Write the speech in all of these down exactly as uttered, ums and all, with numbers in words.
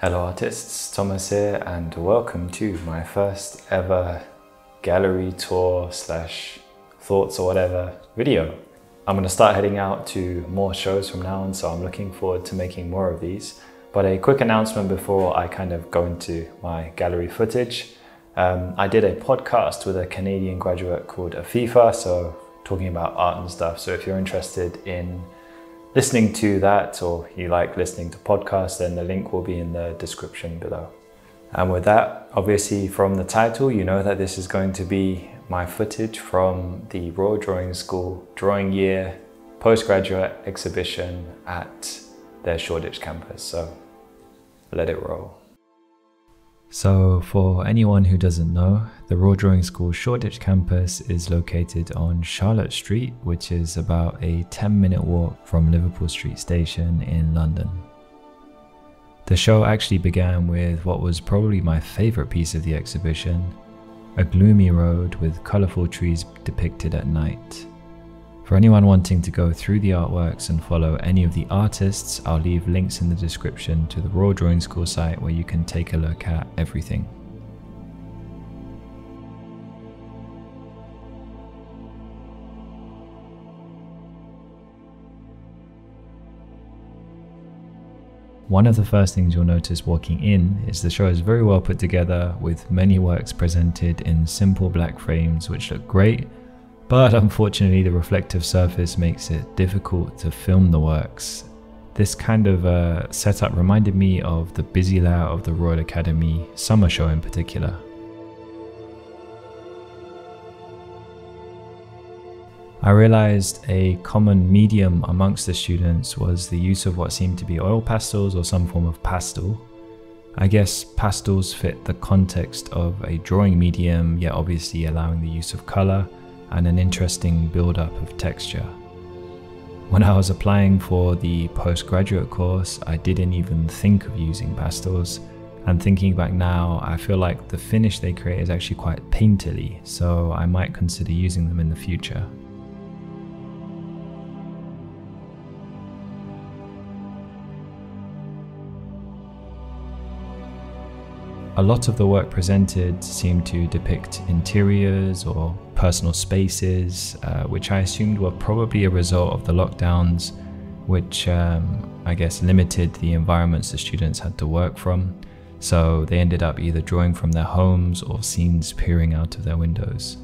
Hello artists, Thomas here and welcome to my first ever gallery tour slash thoughts or whatever video. I'm going to start heading out to more shows from now on, so I'm looking forward to making more of these. But a quick announcement before I kind of go into my gallery footage. Um, I did a podcast with a Canadian graduate called Afifa, so talking about art and stuff. So if you're interested in listening to that, or you like listening to podcasts, then the link will be in the description below. And with that, obviously from the title, you know that this is going to be my footage from the Royal Drawing School Drawing Year postgraduate exhibition at their Shoreditch campus. So let it roll. So for anyone who doesn't know, the Royal Drawing School Shoreditch campus is located on Charlotte Street, which is about a ten minute walk from Liverpool Street Station in London. The show actually began with what was probably my favourite piece of the exhibition, a gloomy road with colourful trees depicted at night. For anyone wanting to go through the artworks and follow any of the artists, I'll leave links in the description to the Royal Drawing School site where you can take a look at everything. One of the first things you'll notice walking in is the show is very well put together, with many works presented in simple black frames which look great. But unfortunately, the reflective surface makes it difficult to film the works. This kind of uh, setup reminded me of the busy layout of the Royal Academy summer show in particular. I realized a common medium amongst the students was the use of what seemed to be oil pastels or some form of pastel. I guess pastels fit the context of a drawing medium, yet obviously allowing the use of color and an interesting build-up of texture. When I was applying for the postgraduate course, I didn't even think of using pastels, and thinking back now, I feel like the finish they create is actually quite painterly, so I might consider using them in the future. A lot of the work presented seemed to depict interiors or personal spaces, uh, which I assumed were probably a result of the lockdowns, which um, I guess limited the environments the students had to work from. So they ended up either drawing from their homes or scenes peering out of their windows.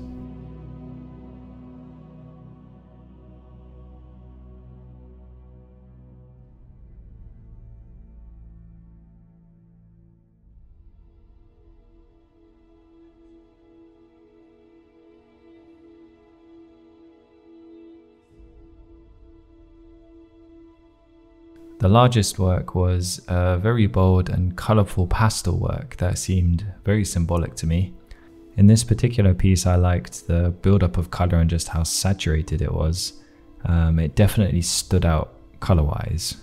The largest work was a very bold and colourful pastel work that seemed very symbolic to me. In this particular piece, I liked the build-up of colour and just how saturated it was. Um, it definitely stood out colour-wise.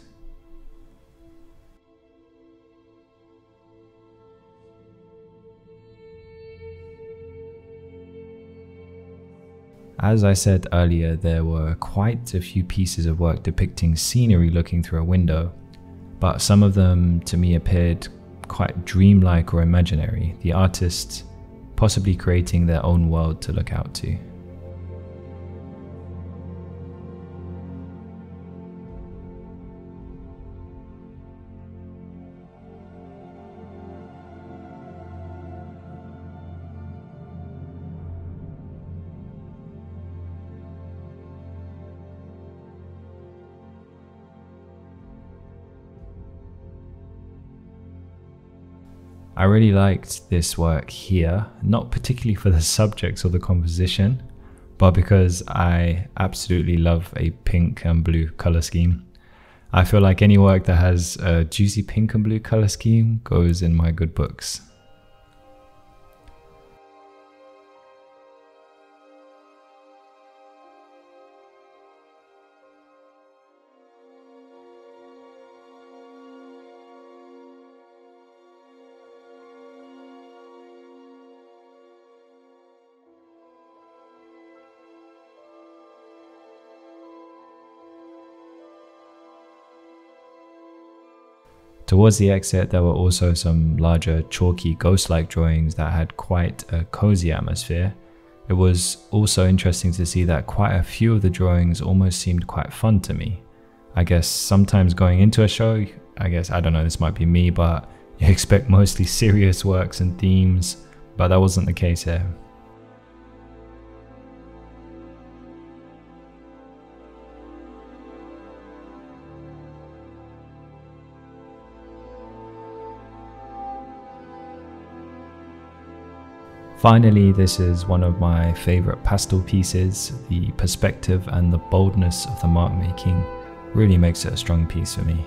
As I said earlier, there were quite a few pieces of work depicting scenery looking through a window, but some of them to me appeared quite dreamlike or imaginary, the artists possibly creating their own world to look out to. I really liked this work here, not particularly for the subjects or the composition, but because I absolutely love a pink and blue color scheme. I feel like any work that has a juicy pink and blue color scheme goes in my good books. Towards the exit, there were also some larger chalky ghost-like drawings that had quite a cozy atmosphere. It was also interesting to see that quite a few of the drawings almost seemed quite fun to me. I guess sometimes going into a show, I guess, I don't know, this might be me, but you expect mostly serious works and themes, but that wasn't the case here. Finally, this is one of my favorite pastel pieces. The perspective and the boldness of the mark making really makes it a strong piece for me.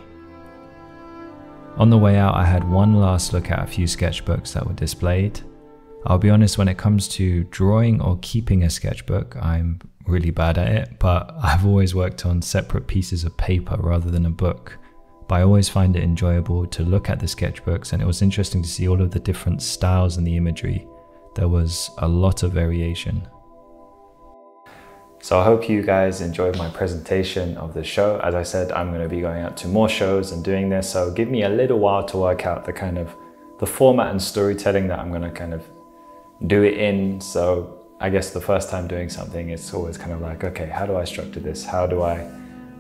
On the way out, I had one last look at a few sketchbooks that were displayed. I'll be honest, when it comes to drawing or keeping a sketchbook, I'm really bad at it, but I've always worked on separate pieces of paper rather than a book. But I always find it enjoyable to look at the sketchbooks, and it was interesting to see all of the different styles and the imagery. There was a lot of variation. So I hope you guys enjoyed my presentation of the show. As I said, I'm going to be going out to more shows and doing this, so give me a little while to work out the kind of the format and storytelling that I'm going to kind of do it in. So I guess the first time doing something, it's always kind of like, okay, how do I structure this? How do I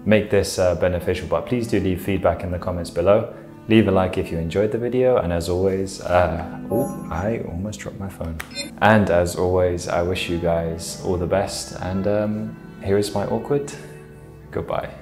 make this uh, beneficial? But please do leave feedback in the comments below. Leave a like if you enjoyed the video, and as always, uh, oh, I almost dropped my phone. And as always, I wish you guys all the best, and um, here is my awkward goodbye.